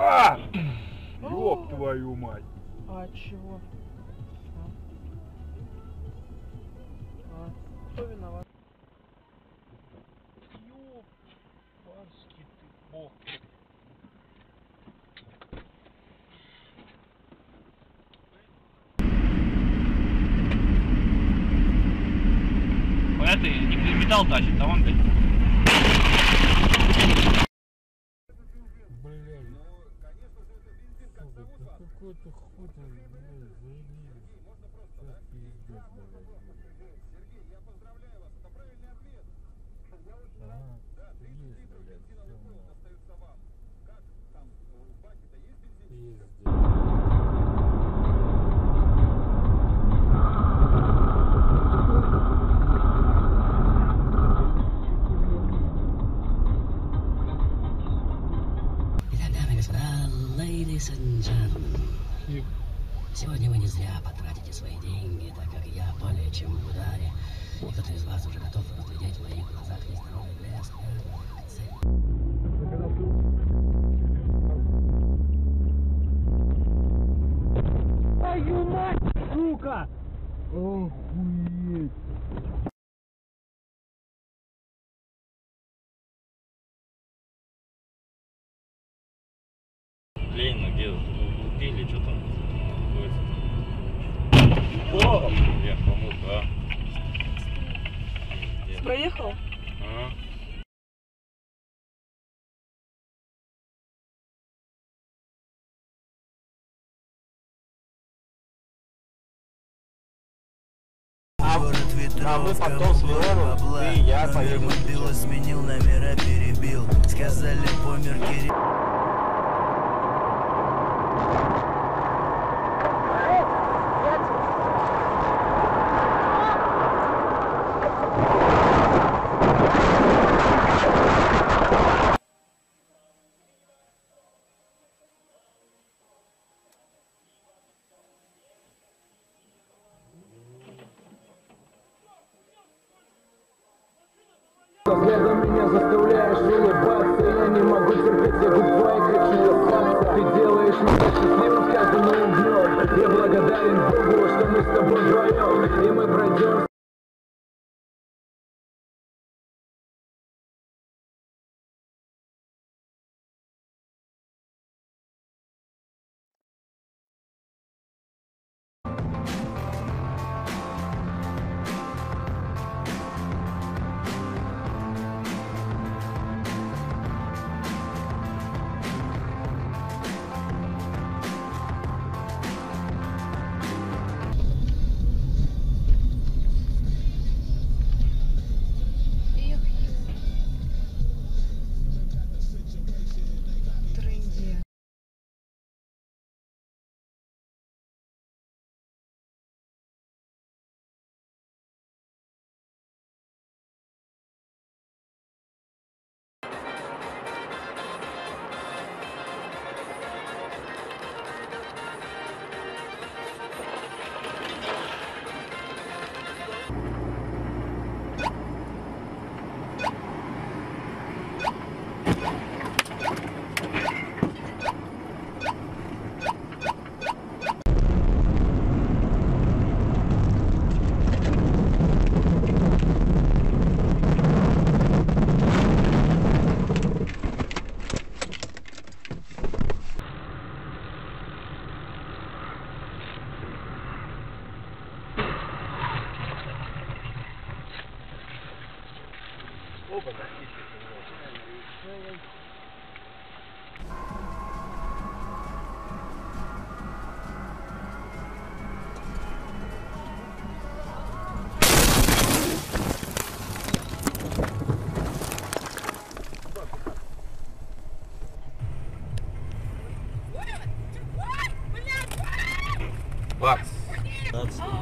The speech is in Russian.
А! Ёб твою мать! А чего? Кто виноват? Ёб, парский ты бог. Это не металл тащит, а он, блядь. Какой-то хуй, блядь, заебись. Это пиздец, блядь. Сергей, я поздравляю вас, это правильный ответ. Я очень рад. Да, 30 литров бензина на пыль остается вам. Как там, в баке-то есть бензин? Есть. Ladies and gentlemen, сегодня вы не зря потратите свои деньги, так как я более чем в ударе, и кто-то из вас уже готов разглядеть в моих глазах нездоровый блеск. Твою мать, сука! Охуеть! Ленина, где убили, что там находится. Я помог, да. Проехал? Ага. А мы потом с Леоном, и я поеду. Било сменил, номера перебил. Сказали, помер Кирилл. Взглядом меня заставляешь улыбаться, я не могу терпеть все губы, хочу остаться. Ты делаешь меня счастливым с каждым моим днем. Я благодарен Богу, что мы с тобой вдвоем, и мы пройдем. Оба достичь. Бакс.